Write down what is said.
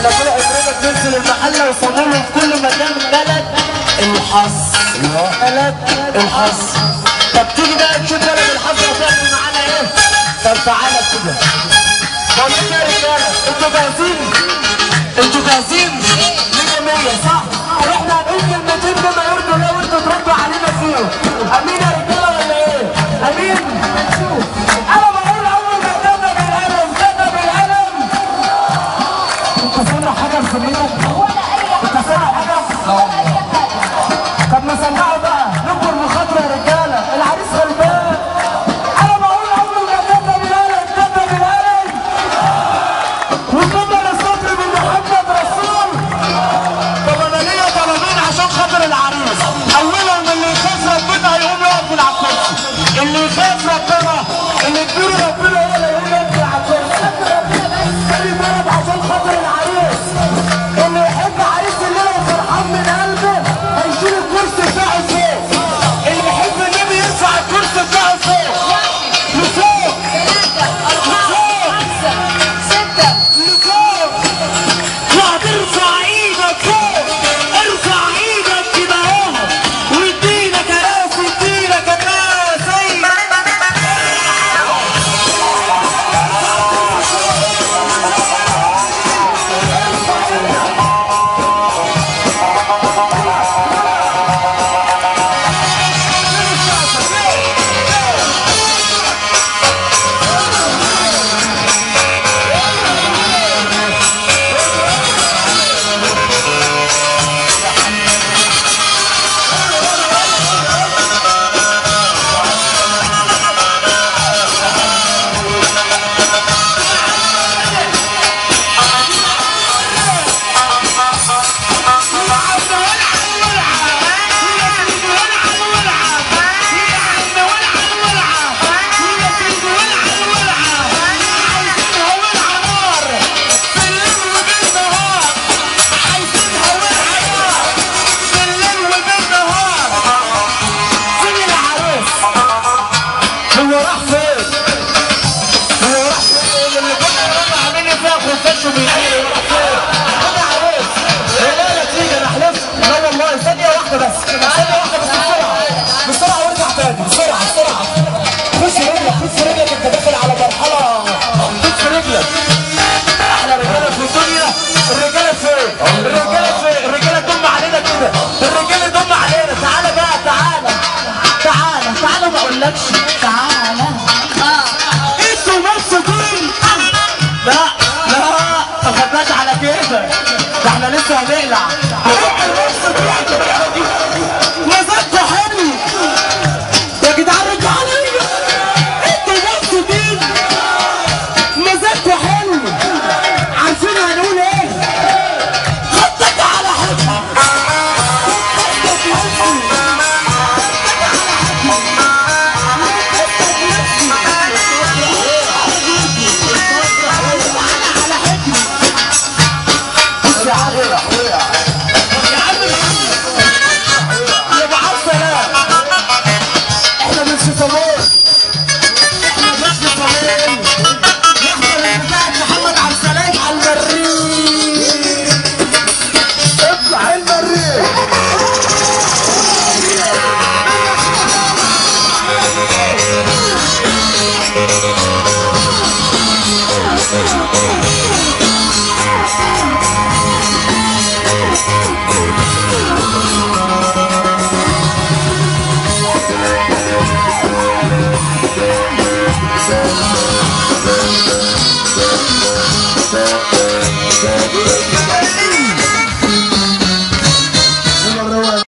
احنا كل اسرتك ننزل المحله ويصوروا من كل مكان. بلد الحظ، بلد الحظ. طب تيجي بقى تشوف بلد الحظ هتعمل معانا ايه؟ طب تعالى كده. طب ايه يا رجاله؟ انتوا جاهزين؟ انتوا جاهزين؟ 100 صح؟ واحنا هنقول كلمتين بما يرضوا الله وانتوا تردوا علينا فيهم. امين يا رجاله ولا ايه؟ امين؟ هنشوف.